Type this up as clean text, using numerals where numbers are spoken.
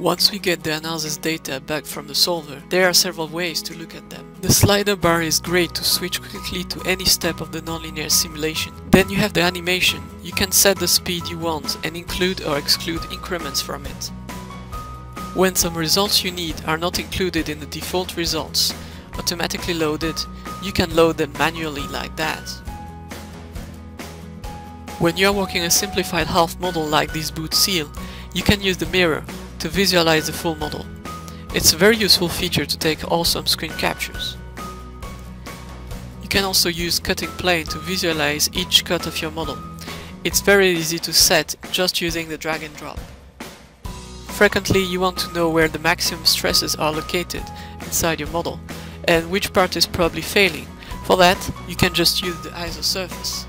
Once we get the analysis data back from the solver, there are several ways to look at them. The slider bar is great to switch quickly to any step of the nonlinear simulation. Then you have the animation. You can set the speed you want and include or exclude increments from it. When some results you need are not included in the default results, automatically loaded, you can load them manually like that. When you are working a simplified half model like this boot seal, you can use the mirror to visualize the full model. It's a very useful feature to take awesome screen captures. You can also use cutting plane to visualize each cut of your model. It's very easy to set just using the drag and drop. Frequently you want to know where the maximum stresses are located inside your model and which part is probably failing. For that, you can just use the ISO surface.